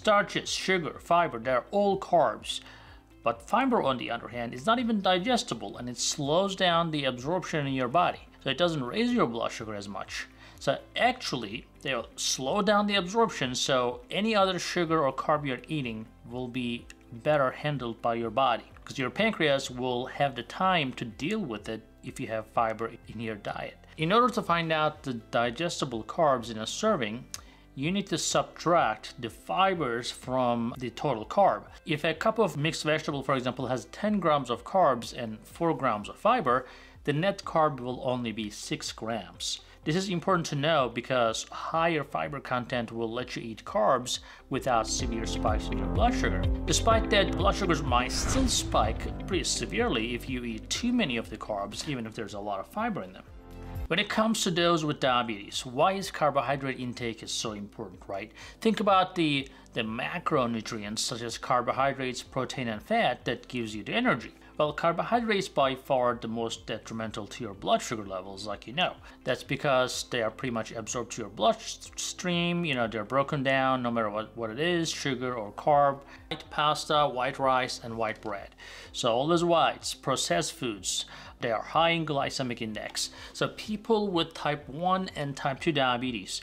starches, sugar, fiber, they're all carbs. But fiber, on the other hand, is not even digestible and it slows down the absorption in your body. So it doesn't raise your blood sugar as much. So actually, they'll slow down the absorption, so any other sugar or carb you're eating will be better handled by your body, because your pancreas will have the time to deal with it if you have fiber in your diet. In order to find out the digestible carbs in a serving, you need to subtract the fibers from the total carb. If a cup of mixed vegetable, for example, has 10 grams of carbs and 4 grams of fiber, the net carb will only be 6 grams. This is important to know because higher fiber content will let you eat carbs without severe spikes in your blood sugar. Despite that, blood sugars might still spike pretty severely if you eat too many of the carbs, even if there's a lot of fiber in them. When it comes to those with diabetes, why is carbohydrate intake is so important, right? Think about the macronutrients such as carbohydrates, protein, and fat that gives you the energy. Well, carbohydrates by far the most detrimental to your blood sugar levels, like you know. That's because they are pretty much absorbed to your bloodstream, you know, they're broken down no matter what it is, sugar or carb, white pasta, white rice, and white bread. So all those whites, processed foods, they are high in glycemic index. So people with type 1 and type 2 diabetes,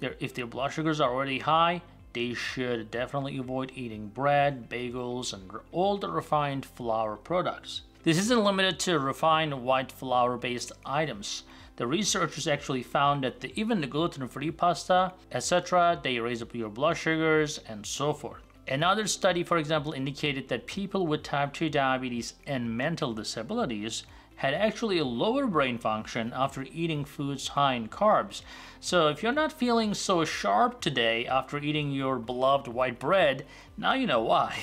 if their blood sugars are already high, they should definitely avoid eating bread, bagels, and all the refined flour products. This isn't limited to refined white flour-based items. The researchers actually found that even the gluten-free pasta, etc., they raise up your blood sugars and so forth. Another study, for example, indicated that people with type 2 diabetes and mental disabilities had actually a lower brain function after eating foods high in carbs. So if you're not feeling so sharp today after eating your beloved white bread, now you know why.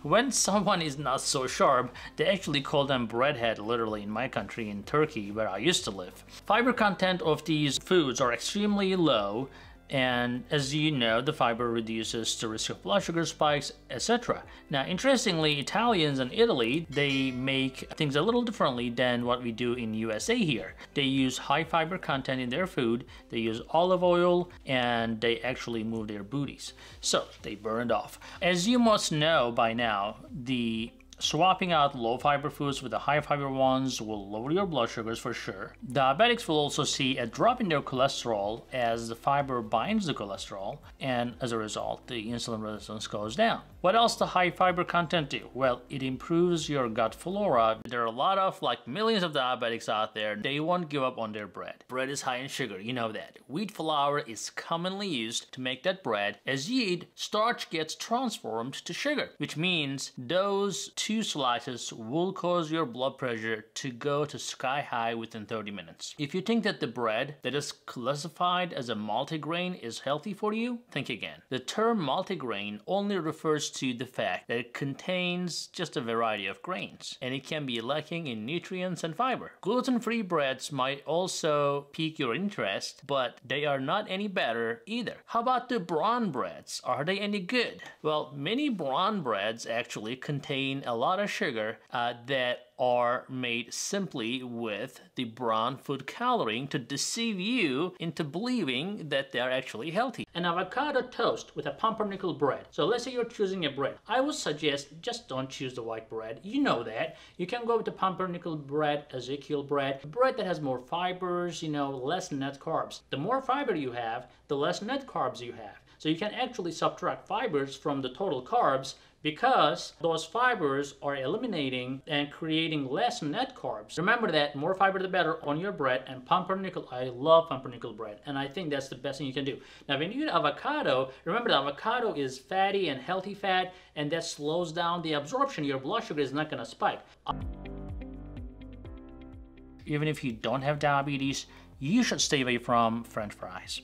When someone is not so sharp, they actually call them breadhead, literally, in my country, in Turkey, where I used to live. Fiber content of these foods are extremely low, and as you know, the fiber reduces the risk of blood sugar spikes, etc. Now, interestingly, Italians in Italy, they make things a little differently than what we do in USA here. They use high fiber content in their food, they use olive oil, and they actually move their booties. So, they burned off. As you must know by now, the swapping out low fiber foods with the high fiber ones will lower your blood sugars for sure. Diabetics will also see a drop in their cholesterol as the fiber binds the cholesterol, and as a result, the insulin resistance goes down. What else does high fiber content do? Well, it improves your gut flora. There are a lot of, like, millions of diabetics out there. They won't give up on their bread. Bread is high in sugar, you know that. Wheat flour is commonly used to make that bread. As you eat, starch gets transformed to sugar, which means those two slices will cause your blood pressure to go to sky high within 30 minutes. If you think that the bread that is classified as a multigrain is healthy for you, think again. The term multigrain only refers to the fact that it contains just a variety of grains, and it can be lacking in nutrients and fiber. Gluten-free breads might also pique your interest, but they are not any better either. How about the brown breads? Are they any good? Well, many brown breads actually contain a lot of sugar that are made simply with the brown food coloring to deceive you into believing that they are actually healthy. An avocado toast with a pumpernickel bread. So let's say you're choosing a bread. I would suggest just don't choose the white bread. You know that. You can go with the pumpernickel bread, Ezekiel bread, bread that has more fibers, you know, less net carbs. The more fiber you have, the less net carbs you have. So you can actually subtract fibers from the total carbs, because those fibers are eliminating and creating less net carbs. Remember that more fiber the better on your bread, and pumpernickel, I love pumpernickel bread, and I think that's the best thing you can do. Now when you eat avocado, remember the avocado is fatty and healthy fat, and that slows down the absorption. Your blood sugar is not gonna spike. Even if you don't have diabetes, you should stay away from French fries.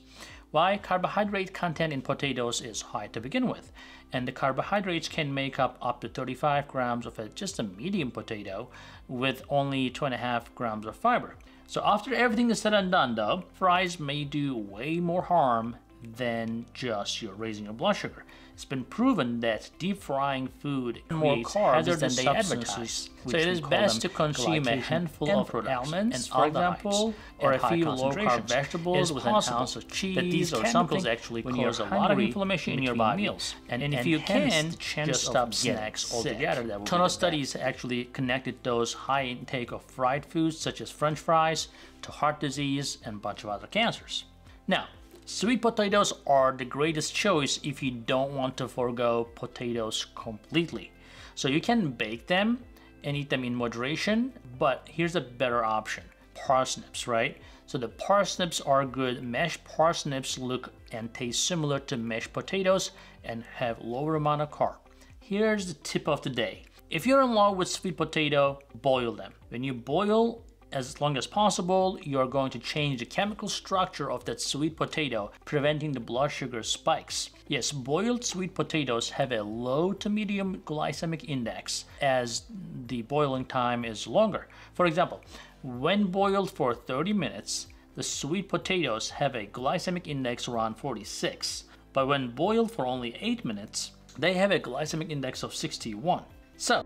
Why? Carbohydrate content in potatoes is high to begin with, and the carbohydrates can make up to 35 grams of just a medium potato with only 2.5 grams of fiber. So after everything is said and done though, fries may do way more harm than just raising your blood sugar. It's been proven that deep frying food creates hazardous substances. So it is best to consume a handful of almonds, for example, or a few low-carb vegetables with an ounce of cheese. That these chemicals actually cause a lot of inflammation in your body, and if you can, just stop snacks altogether. A ton of studies actually connected those high intake of fried foods, such as French fries, to heart disease and a bunch of other cancers. Now, sweet potatoes are the greatest choice if you don't want to forego potatoes completely. So you can bake them and eat them in moderation, but here's a better option: parsnips, right? So the parsnips are good. Mashed parsnips look and taste similar to mashed potatoes and have lower amount of carb. Here's the tip of the day. If you're in love with sweet potato, boil them. When you boil as long as possible, you're going to change the chemical structure of that sweet potato, preventing the blood sugar spikes. Yes, boiled sweet potatoes have a low to medium glycemic index as the boiling time is longer. For example, when boiled for 30 minutes, the sweet potatoes have a glycemic index around 46. But when boiled for only 8 minutes, they have a glycemic index of 61. So,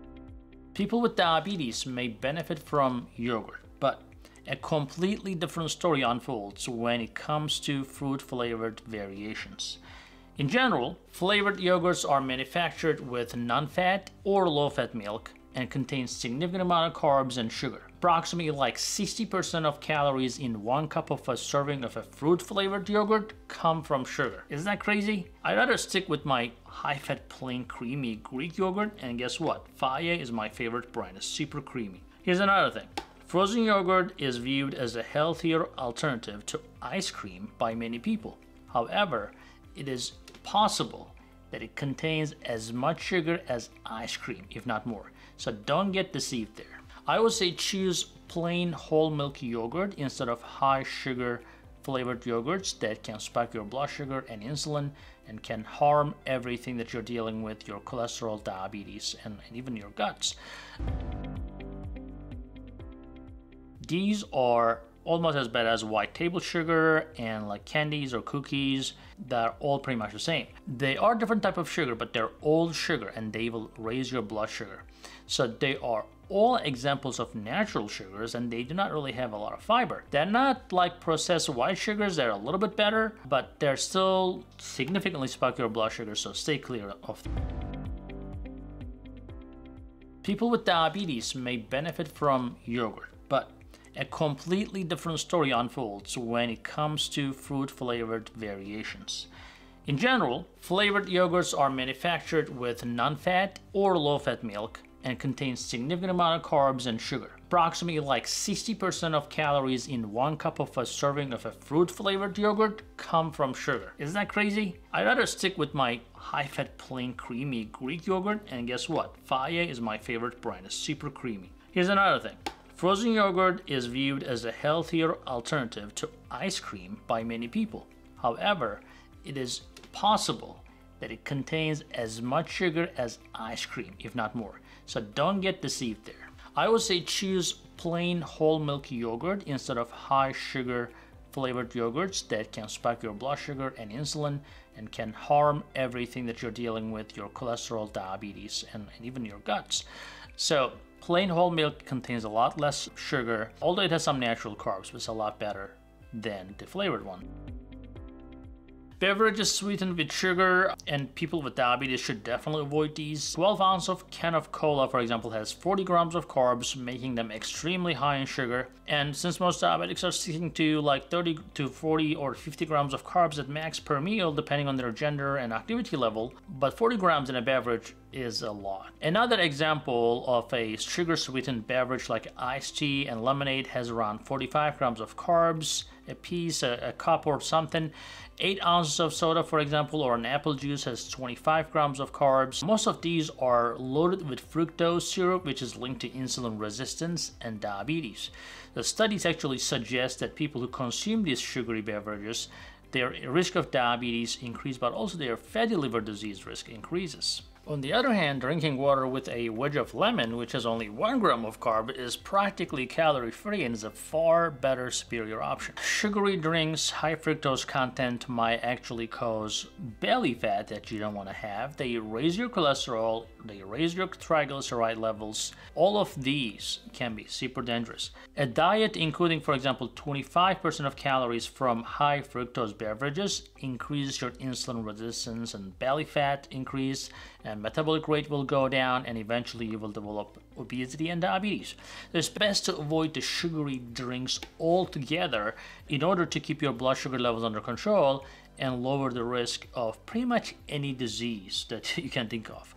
people with diabetes may benefit from yogurt, but a completely different story unfolds when it comes to fruit-flavored variations. In general, flavored yogurts are manufactured with non-fat or low-fat milk and contain significant amount of carbs and sugar. Approximately like 60% of calories in 1 cup of a serving of a fruit-flavored yogurt come from sugar. Isn't that crazy? I'd rather stick with my high-fat, plain, creamy Greek yogurt, and guess what? Fage is my favorite brand. It's super creamy. Here's another thing. Frozen yogurt is viewed as a healthier alternative to ice cream by many people. However, it is possible that it contains as much sugar as ice cream, if not more. So don't get deceived there. I would say choose plain whole milk yogurt instead of high sugar flavored yogurts that can spike your blood sugar and insulin and can harm everything that you're dealing with, your cholesterol, diabetes, and even your guts. These are almost as bad as white table sugar and like candies or cookies. They're all pretty much the same. They are different type of sugar, but they're all sugar and they will raise your blood sugar. So they are all examples of natural sugars and they do not really have a lot of fiber. They're not like processed white sugars, they're a little bit better, but they're still significantly spike your blood sugar, so stay clear of them. People with diabetes may benefit from yogurt, but a completely different story unfolds when it comes to fruit-flavored variations. In general, flavored yogurts are manufactured with non-fat or low-fat milk and contains significant amount of carbs and sugar. Approximately like 60% of calories in 1 cup of a serving of a fruit-flavored yogurt come from sugar. Isn't that crazy? I'd rather stick with my high-fat, plain, creamy Greek yogurt, and guess what? Fage is my favorite brand. It's super creamy. Here's another thing. Frozen yogurt is viewed as a healthier alternative to ice cream by many people. However, it is possible that it contains as much sugar as ice cream, if not more. So don't get deceived there. I would say choose plain whole milk yogurt instead of high sugar flavored yogurts that can spike your blood sugar and insulin and can harm everything that you're dealing with, your cholesterol, diabetes, and even your guts. So plain whole milk contains a lot less sugar, although it has some natural carbs, but it's a lot better than the flavored one. Beverages sweetened with sugar, and people with diabetes should definitely avoid these. 12-ounce of can of cola, for example, has 40 grams of carbs, making them extremely high in sugar. And since most diabetics are sticking to like 30 to 40 or 50 grams of carbs at max per meal, depending on their gender and activity level, but 40 grams in a beverage is a lot. Another example of a sugar-sweetened beverage like iced tea and lemonade has around 45 grams of carbs a piece, a cup or something. 8 ounces of soda, for example, or an apple juice has 25 grams of carbs. Most of these are loaded with fructose syrup, which is linked to insulin resistance and diabetes. The studies actually suggest that people who consume these sugary beverages, their risk of diabetes increases, but also their fatty liver disease risk increases. On the other hand, drinking water with a wedge of lemon, which has only 1 gram of carb, is practically calorie-free and is a far better superior option. Sugary drinks, high fructose content might actually cause belly fat that you don't want to have. They raise your cholesterol, they raise your triglyceride levels. All of these can be super dangerous. A diet including, for example, 25% of calories from high fructose beverages increases your insulin resistance and belly fat increase, and metabolic rate will go down, and eventually you will develop obesity and diabetes. So it's best to avoid the sugary drinks altogether in order to keep your blood sugar levels under control and lower the risk of pretty much any disease that you can think of.